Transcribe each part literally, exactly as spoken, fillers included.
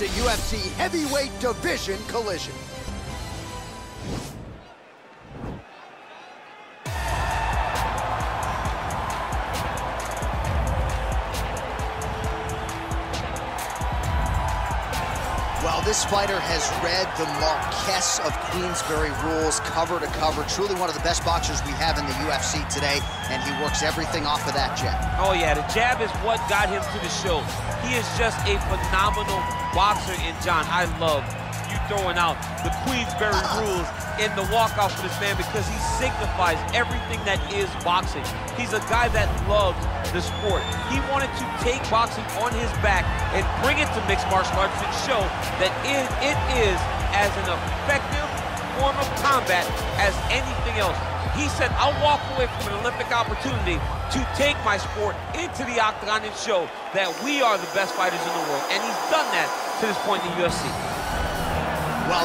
It's a U F C heavyweight division collision. Well, this fighter has read the Marquess of Queensbury rules cover to cover. Truly one of the best boxers we have in the U F C today, and he works everything off of that jab. Oh, yeah, the jab is what got him to the show. He is just a phenomenal boxer, and, John, I love you throwing out the Queensbury uh-huh. rules in the walkout for this man, because he signifies everything that is boxing. He's a guy that loves the sport. He wanted to take boxing on his back and bring it to mixed martial arts and show that it, it is as an effective form of combat as anything else. He said, I'll walk away from an Olympic opportunity to take my sport into the octagon and show that we are the best fighters in the world. And he's done that to this point in the U F C. Well,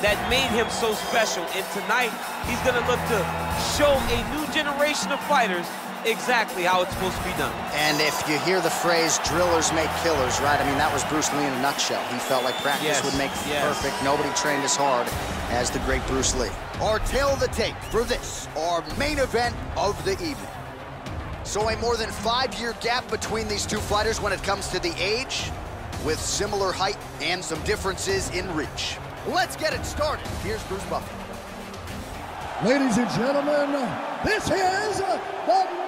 that made him so special. And tonight, he's going to look to show a new generation of fighters exactly how it's supposed to be done. And if you hear the phrase, drillers make killers, right? I mean, that was Bruce Lee in a nutshell. He felt like practice yes, would make yes. perfect. Nobody trained as hard as the great Bruce Lee. Our tale of the tape for this, our main event of the evening. So a more than five-year gap between these two fighters when it comes to the age, with similar height and some differences in reach. Let's get it started. Here's Bruce Buffer. Ladies and gentlemen, this is the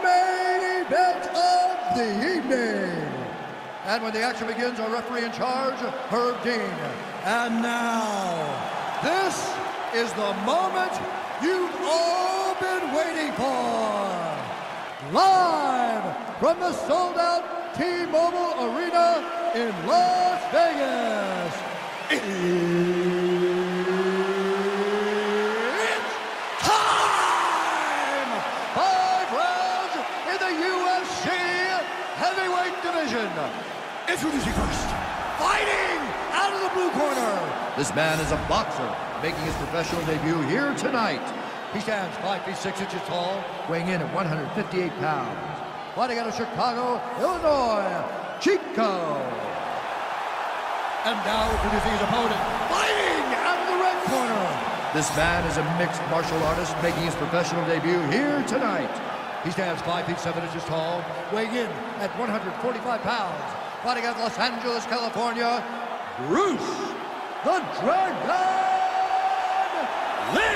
main event of the evening. And when the action begins, our referee in charge, Herb Dean. And now, this is the moment you've all been waiting for. Live from the sold-out T-Mobile Arena in Las Vegas. It Introducing first, fighting out of the blue corner. This man is a boxer, making his professional debut here tonight. He stands five feet six inches tall, weighing in at one hundred fifty-eight pounds. Fighting out of Chicago, Illinois, Chico. And now introducing his opponent, fighting out of the red corner. This man is a mixed martial artist, making his professional debut here tonight. He stands five feet seven inches tall, weighing in at one hundred forty-five pounds. Fighting out of Los Angeles, California, Bruce the Dragon Lee!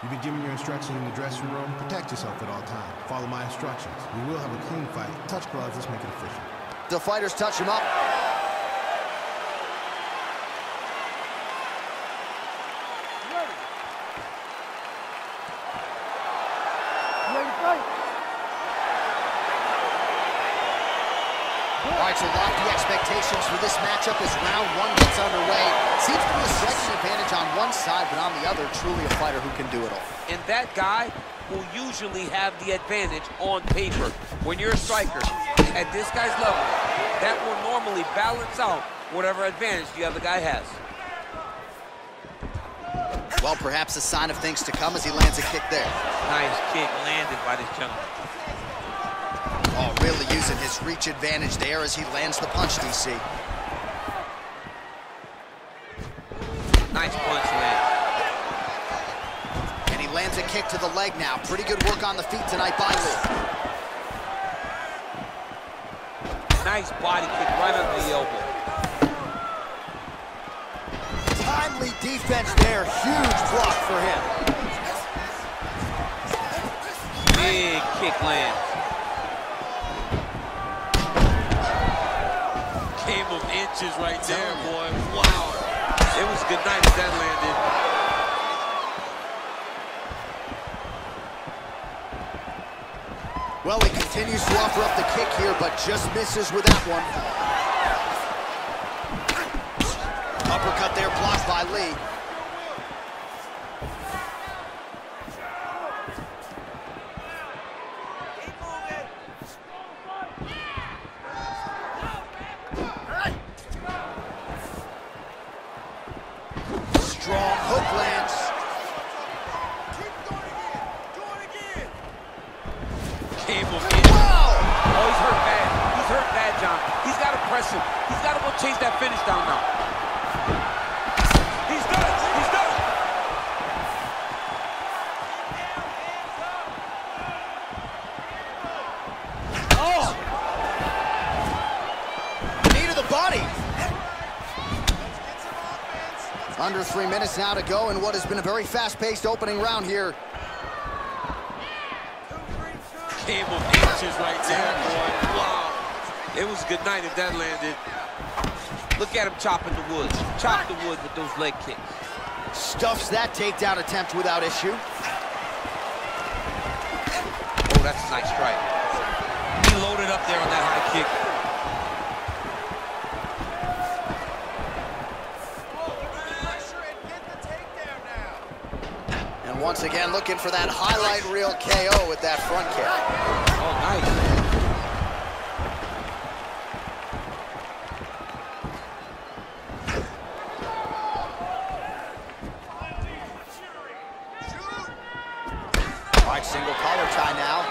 You've been given your instructions in the dressing room. Protect yourself at all times. Follow my instructions. We will have a clean fight. Touch gloves, let's make it official. The fighters touch him up. So lofty expectations for this matchup as round one gets underway. Seems to be a slight advantage on one side, but on the other, truly a fighter who can do it all. And that guy will usually have the advantage on paper. When you're a striker at this guy's level, that will normally balance out whatever advantage the other guy has. Well, perhaps a sign of things to come as he lands a kick there. Nice kick landed by this gentleman. Oh, really using his reach advantage there as he lands the punch, D C. Nice punch land. And he lands a kick to the leg now. Pretty good work on the feet tonight by Lee. Nice body kick right under the elbow. Timely defense there. Huge block for him. Big kick land. Game of inches right there, boy. Wow. It was a good night as that landed. Well, he continues to offer up the kick here, but just misses with that one. Uppercut there, blocked by Lee. Strong hook lands. Keep going again. Do it again. Cable. Wow! Oh, he's hurt bad. He's hurt bad, John. He's got to press him. He's got to go chase that finish down now. He's done. He's done. Oh! Knee to the body. Under three minutes now to go in what has been a very fast-paced opening round here. Cable punches right there, boy. Wow. It was a good night if that landed. Look at him chopping the wood. Chop the wood with those leg kicks. Stuffs that takedown attempt without issue. Oh, that's a nice strike. He loaded up there on that high kick. Once again, looking for that highlight reel K O with that front kick. Oh, nice. All right, single collar tie now.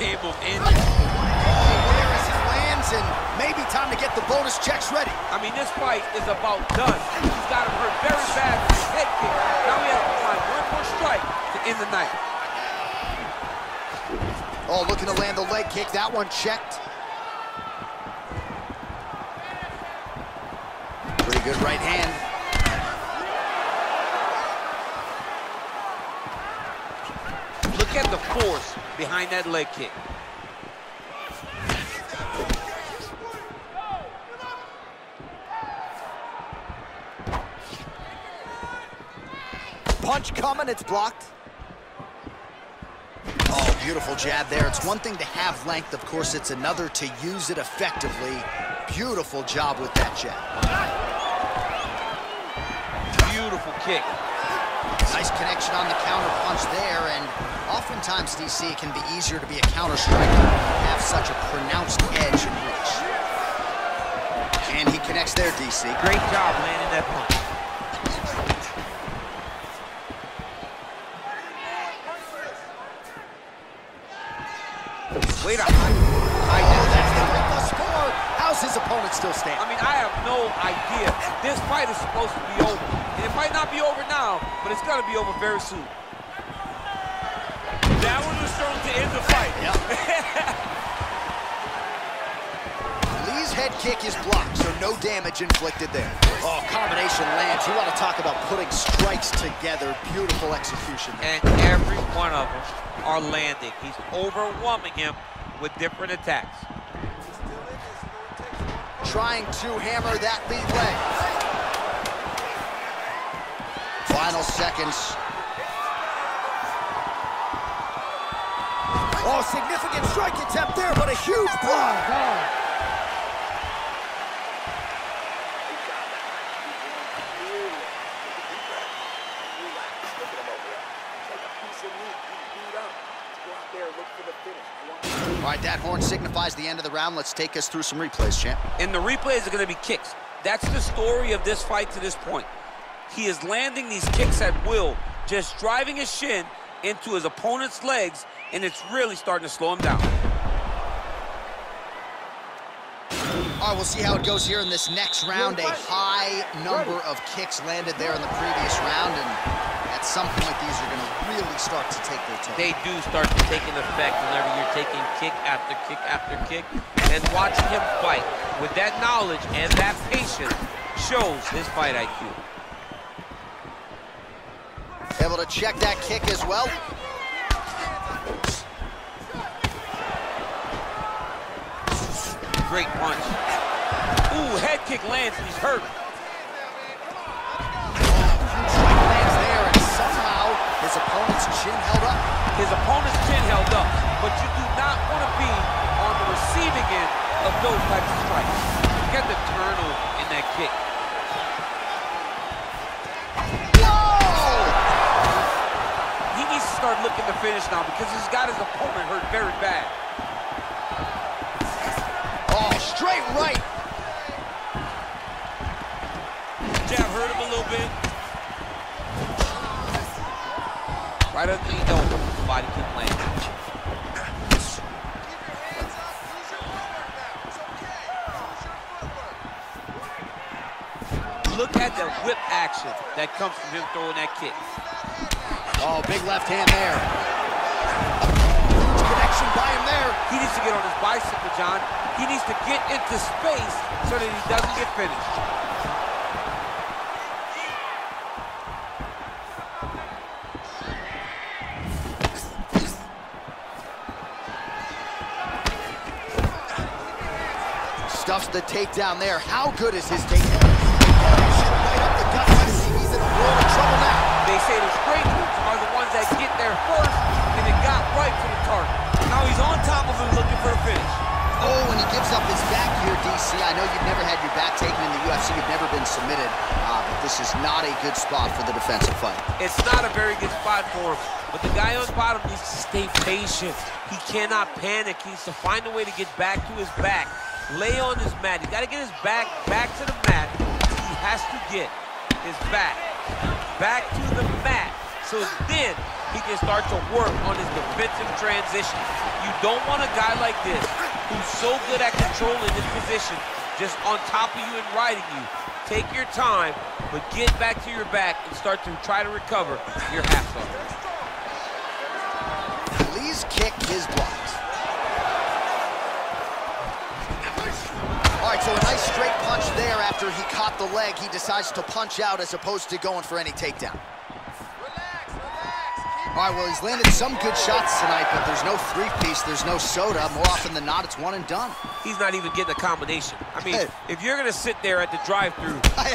Cable in. Oh, where is it lands, and maybe time to get the bonus checks ready. I mean, this fight is about done. He's got him hurt very bad. Now we have to find one more strike to end the night. Oh, looking to land the leg kick. That one checked. Pretty good right hand. Look at the force behind that leg kick. Punch coming, it's blocked. Oh, beautiful jab there. It's one thing to have length, of course, it's another to use it effectively. Beautiful job with that jab. Beautiful kick. Nice connection on the counter punch there, and oftentimes, D C, it can be easier to be a counter striker and have such a pronounced edge and reach. And he connects there, D C. Great job landing that punch. Wait a minute. I know that's the win. The score. How's his opponent still standing? I mean, I have no idea. This fight is supposed to be over. And it might not be over now, but it's going to be over very soon. That one was thrown to end the fight. Yep. Lee's head kick is blocked, so no damage inflicted there. Oh, combination lands. You want to talk about putting strikes together. Beautiful execution there. And every one of them are landing. He's overwhelming him with different attacks. Trying to hammer that lead leg. Final seconds. Oh, significant strike attempt there, but a huge block. Oh, all right, that horn signifies the end of the round. Let's take us through some replays, champ. And the replays are going to be kicks. That's the story of this fight to this point. He is landing these kicks at will, just driving his shin into his opponent's legs, and it's really starting to slow him down. All right, we'll see how it goes here in this next round. A high number of kicks landed there in the previous round, and at some point, these are going to really start to take their time. They do start to take an effect whenever you're taking kick after kick after kick. And watching him fight with that knowledge and that patience shows his fight I Q. Able to check that kick as well. Great punch. Ooh, head kick lands and he's hurt. His opponent's chin held up. his opponent's chin held up, but you do not want to be on the receiving end of those types of strikes. You got the turnover in that kick. Whoa! He needs to start looking to finish now because he's got his opponent hurt very bad. Oh, straight right. Jab hurt him a little bit. Right after you know the body can land. Keep your hands up, use your footwork now. It's okay. Use your footwork. Look at the whip action that comes from him throwing that kick. Oh, big left hand there. Huge connection by him there. He needs to get on his bicycle, John. He needs to get into space so that he doesn't get finished. Stuffs the takedown there. How good is his takedown? Right up the gut. He's in a world of trouble now. They say the straight moves are the ones that get there first, and it got right to the target. Now he's on top of him looking for a finish. Oh, and he gives up his back here, D C. I know you've never had your back taken in the U F C. You've never been submitted. Uh, but this is not a good spot for the defensive fight. It's not a very good spot for him. But the guy on the bottom needs to stay patient. He cannot panic. He needs to find a way to get back to his back. Lay on his mat. He's got to get his back back to the mat. He has to get his back back to the mat. So then he can start to work on his defensive transition. You don't want a guy like this who's so good at controlling his position just on top of you and riding you. Take your time, but get back to your back and start to try to recover your half guard. Please kick his blocks. All right, so a nice straight punch there after he caught the leg. He decides to punch out as opposed to going for any takedown. Relax, relax. All right, well, he's landed some good shots tonight, but there's no three-piece, there's no soda. More often than not, it's one and done. He's not even getting a combination. I mean, hey. If you're going to sit there at the drive-thru,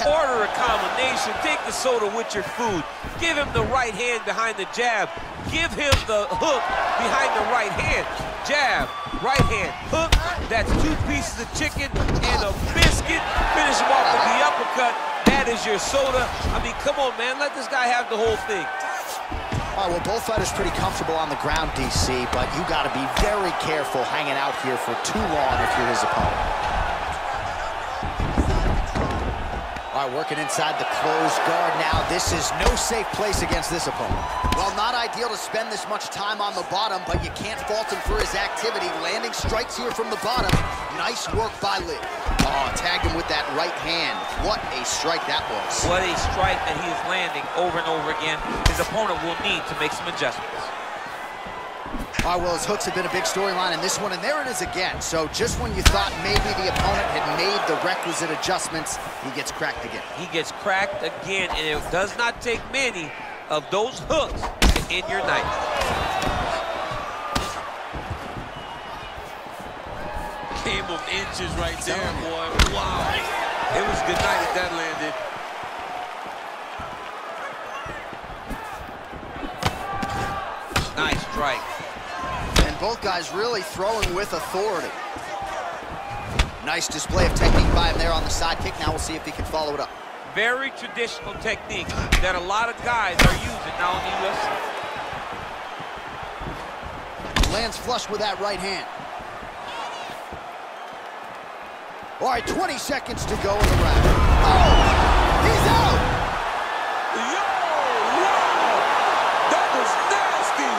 order a combination, take the soda with your food, give him the right hand behind the jab, give him the hook behind the right hand, jab, right hand, hook. That's two pieces of chicken and a biscuit. Finish him off with the uppercut. That is your soda. I mean, come on, man. Let this guy have the whole thing. All right, well, both fighters pretty comfortable on the ground, D C, but you got to be very careful hanging out here for too long if you're his opponent. All right, working inside the closed guard now. This is no safe place against this opponent. Well, not ideal to spend this much time on the bottom, but you can't fault him for his activity. Landing strikes here from the bottom. Nice work by Lee. Oh, tagged him with that right hand. What a strike that was. What a strike that he is landing over and over again. His opponent will need to make some adjustments. All right, well, his hooks have been a big storyline in this one, and there it is again. So just when you thought maybe the opponent had made the requisite adjustments, he gets cracked again. He gets cracked again, and it does not take many of those hooks to end your night. Game of inches right there, boy. Wow. It was a good night if that landed. Nice strike. Both guys really throwing with authority. Nice display of technique by him there on the side kick. Now we'll see if he can follow it up. Very traditional technique that a lot of guys are using now in the U F C. Lands flush with that right hand. All right, twenty seconds to go in the round. Oh, he's out! Yo, wow! That was nasty!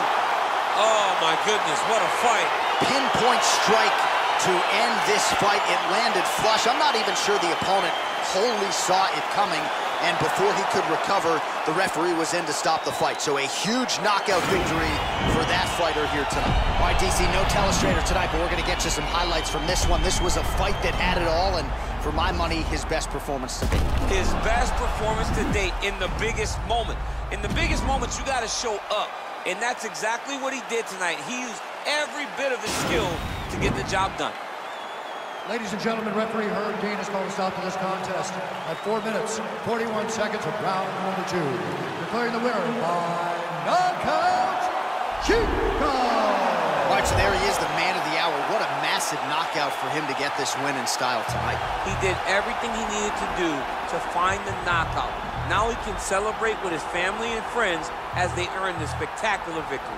Oh, my goodness, what a fight. Pinpoint strike to end this fight. It landed flush. I'm not even sure the opponent wholly saw it coming, and before he could recover, the referee was in to stop the fight. So a huge knockout victory for that fighter here tonight. All right, D C, no telestrator tonight, but we're going to get you some highlights from this one. This was a fight that had it all, and for my money, his best performance to date. His best performance to date in the biggest moment. In the biggest moments, you got to show up. And that's exactly what he did tonight. He used every bit of his skill to get the job done. Ladies and gentlemen, referee Herb Dean has called a stop to this contest at four minutes, forty-one seconds of round number two. Declaring the winner by knockout, All right, so there he is, the man of the hour. What a massive knockout for him to get this win in style tonight. He did everything he needed to do to find the knockout. Now he can celebrate with his family and friends as they earn this spectacular victory.